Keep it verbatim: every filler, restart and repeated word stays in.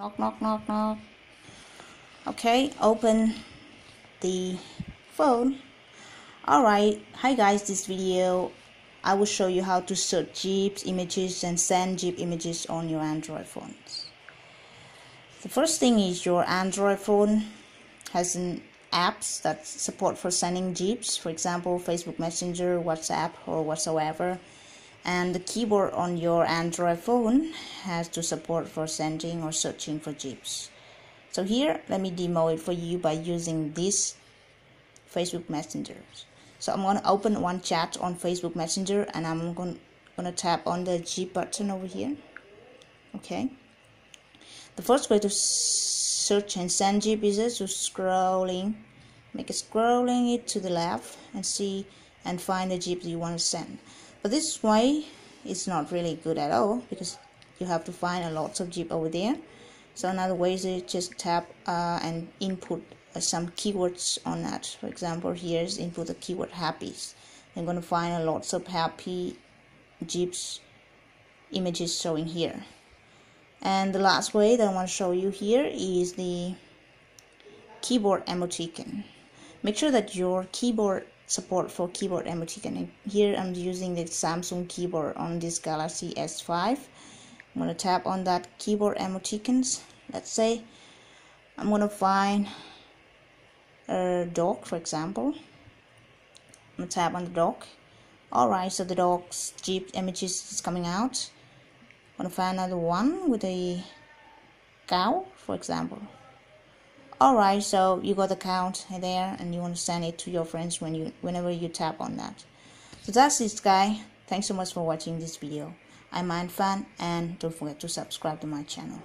knock knock knock knock. Okay, open the phone. Alright, hi guys, this video I will show you how to search GIFs images and send GIF images on your Android phones. The first thing is your Android phone has an apps that support for sending GIFs, for example Facebook Messenger, WhatsApp or whatsoever, and the keyboard on your Android phone has to support for sending or searching for GIFs. So here, let me demo it for you by using this Facebook Messenger. So I'm going to open one chat on Facebook Messenger and I'm going to tap on the GIF button over here. Okay. The first way to search and send GIF is to scrolling. Make a scrolling it to the left and see and find the GIF you want to send. But this way, it's not really good at all because you have to find a lot of GIF over there. So another way is to just tap uh, and input uh, some keywords on that. For example, here's input the keyword happies. I'm going to find a lots of happy GIFs images showing here. And the last way that I want to show you here is the keyboard emoticon. Make sure that your keyboard support for keyboard emoticon. And here I'm using the Samsung keyboard on this Galaxy S five. I'm going to tap on that keyboard emoticons. Let's say I'm going to find a dog, for example. I'm going to tap on the dog. Alright, so the dog's GIF images is coming out. I'm going to find another one with a cow, for example. Alright, so you got the cow there and you want to send it to your friends when you, whenever you tap on that. So that's it, guys. Thanks so much for watching this video. I'm Anh Phan, and don't forget to subscribe to my channel.